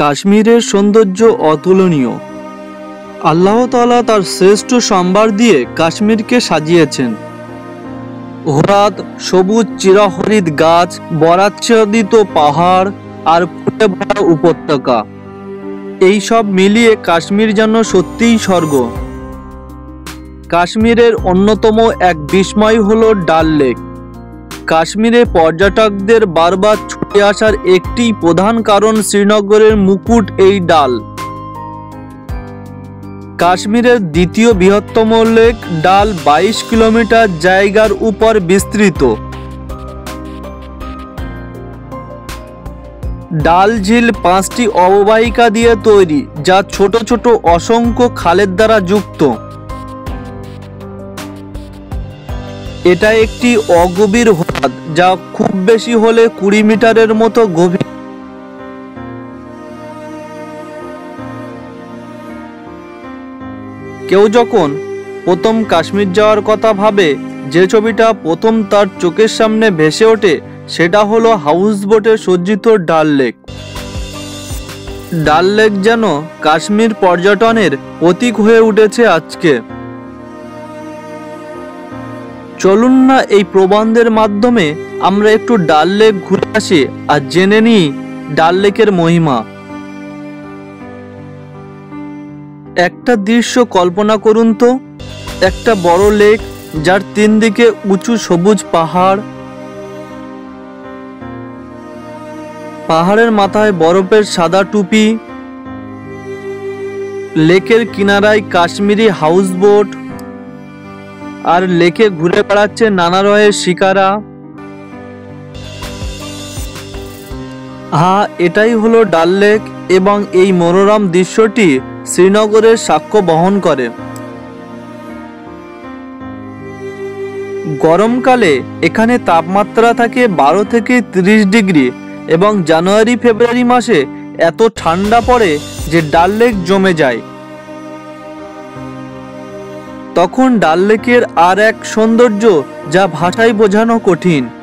কাশ্মীরের সৌন্দর্য অতুলনীয়। আল্লাহ তাআলা তার শ্রেষ্ঠ সম্ভার দিয়ে কাশ্মীরকে সাজিয়েছেন। হ্রদ, সবুজ চিরহরিত গাছ, বরাচ্ছাদিত পাহাড় আর ফুটে ভরা উপত্যকা, এই সব মিলিয়ে কাশ্মীর যেন সত্যিই স্বর্গ। কাশ্মীরের অন্যতম এক বিস্ময় হলো ডাল লেক। কাশ্মীরে পর্যটকদের বারবার ছুটে আসার একটি প্রধান কারণ শ্রীনগরের মুকুট এই ডাল। কাশ্মীরের দ্বিতীয় বৃহত্তম লেক ডাল 22 কিলোমিটার জায়গার উপর বিস্তৃত। ডাল ঝিল 5টি অববাহিকা দিয়ে তৈরি, যা ছোট ছোট অসংখ্য খালের দ্বারা যুক্ত। এটা একটি অগভীর হ্রদ, যা খুব বেশি হলে 20 মিটারের মতো গভীর। কেউ যখন প্রথম কাশ্মীর যাওয়ার কথা ভাবে, যে ছবিটা প্রথম তার চোখের সামনে ভেসে ওঠে সেটা হলো হাউসবোটে সজ্জিত ডাল লেক। ডাল লেক যেন কাশ্মীর পর্যটনের প্রতীক হয়ে উঠেছে আজকে। চলুন না এই প্রবন্ধের মাধ্যমে আমরা একটু ডাল লেক ঘুরে আসি আর জেনে নিই ডাল লেকের মহিমা। একটা দৃশ্য কল্পনা করুন তো, একটা বড় লেক যার তিন দিকে উঁচু সবুজ পাহাড়, পাহাড়ের মাথায় বরফের সাদা টুপি, লেকের কিনারায় কাশ্মীরি হাউসবোট, আর লেকে ঘুরে বেড়াচ্ছে নানা রঙের শিকারা। এটাই হলো ডাল লেক, এবং এই মনোরম দৃশ্যটি শ্রীনগরের সাক্ষ্য বহন করে। গরমকালে এখানে তাপমাত্রা থাকে 12 থেকে 30 ডিগ্রি, এবং জানুয়ারি-ফেব্রুয়ারি মাসে এত ঠান্ডা পড়ে যে ডাল লেক জমে যায়। তখন ডাল লেকের আর এক সৌন্দর্য যা ভাষায় বোঝানো কঠিন।